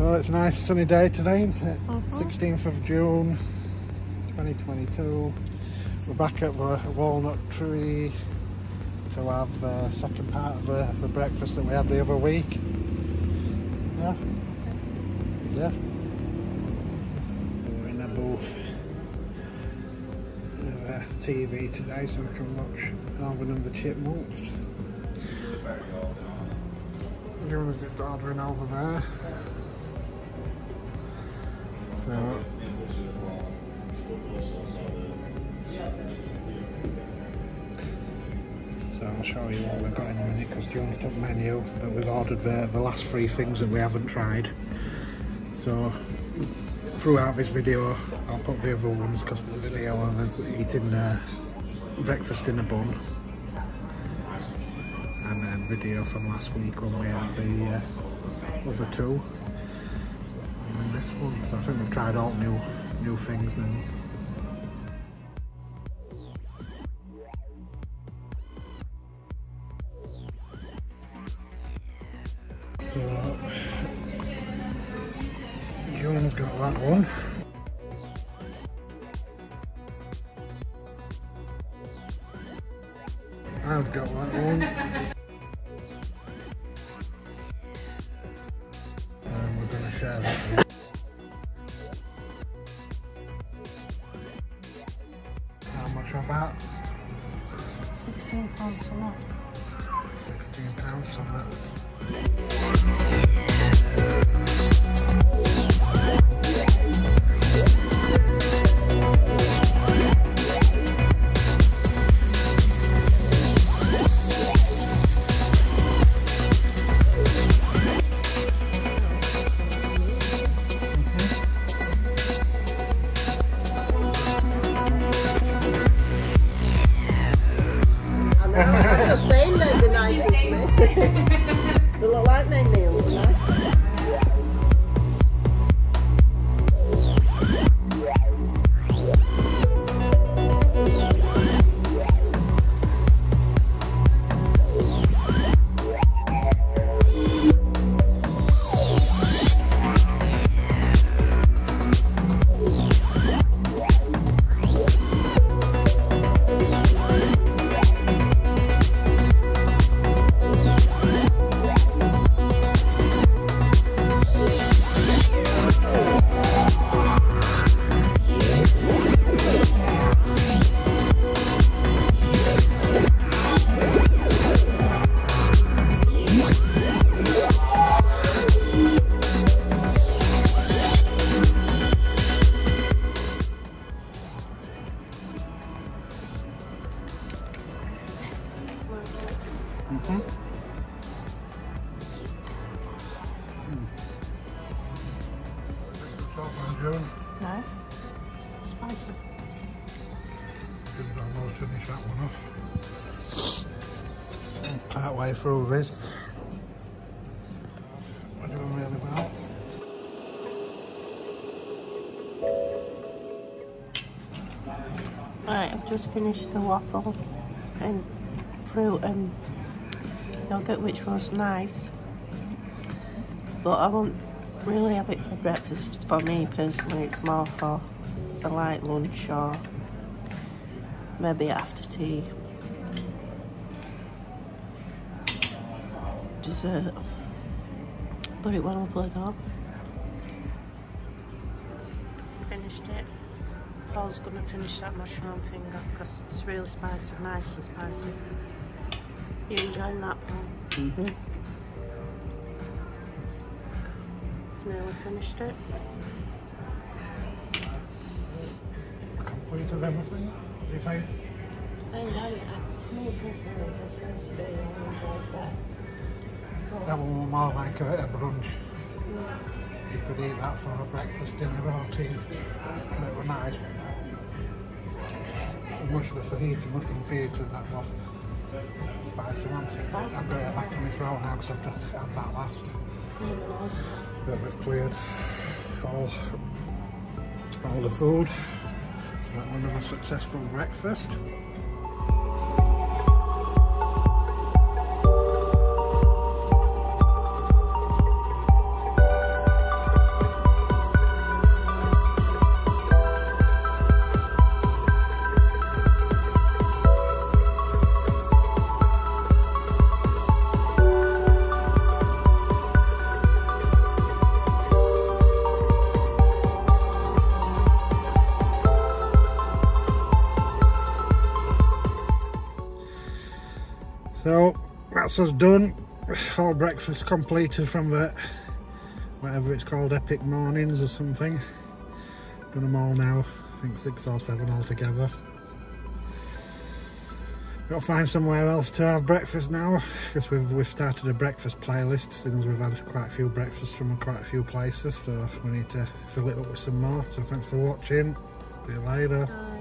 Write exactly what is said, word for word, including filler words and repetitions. Well, it's a nice sunny day today, isn't it? Uh-huh. sixteenth of June twenty twenty-two. We're back at the Walnut Tree to have the second part of the, the breakfast that we had the other week. Yeah? Yeah? We're in a booth. We have a T V today so we can watch Alvin and the Chipmunks. Everyone's just ordering over there. So... So I'll show you what we've got in a minute because John's got menu, but we've ordered the, the last three things that we haven't tried. So throughout this video I'll put the other ones because the video of us eating uh, breakfast in a bun. And then video from last week when we had the uh, other two. And then this one. So I think we've tried all new new things now. So, John's got that one. I've got that one. And we're going to share that one. How much of that? sixteen pounds for that. sixteen pounds for that. Nice. Spicy. We could almost finish that one off. Part way through this. We're doing really well. Right, I've just finished the waffle and fruit and yogurt, which was nice. But I want really have it for breakfast. For me personally, it's more for a light lunch or maybe after tea. Dessert. But it went lovely though. Finished it. Paul's gonna finish that mushroom finger because it's really spicy, nice and spicy. You enjoying that, Paul? Mm-hmm. Nearly finished it. Completed everything. What do you think? I enjoyed it. To me personally, the first day I enjoyed that. But that one was more like a, a brunch. Yeah. You could eat that for breakfast, dinner or tea. And it was nice. The mushroom fajita, mushroom fajita, that one. Spicy one. Spicy. I've got it back in my throat now because I've done, had that last. Mm-hmm. That we've cleared all, all the food. So that was another successful breakfast. that's us done. Our breakfast completed from the, whatever it's called, Epic Mornings or something. Done them all now. I think six or seven altogether. Gotta find somewhere else to have breakfast now, because we've, we've started a breakfast playlist since we've had quite a few breakfasts from quite a few places, so we need to fill it up with some more. So thanks for watching. See you later. Bye.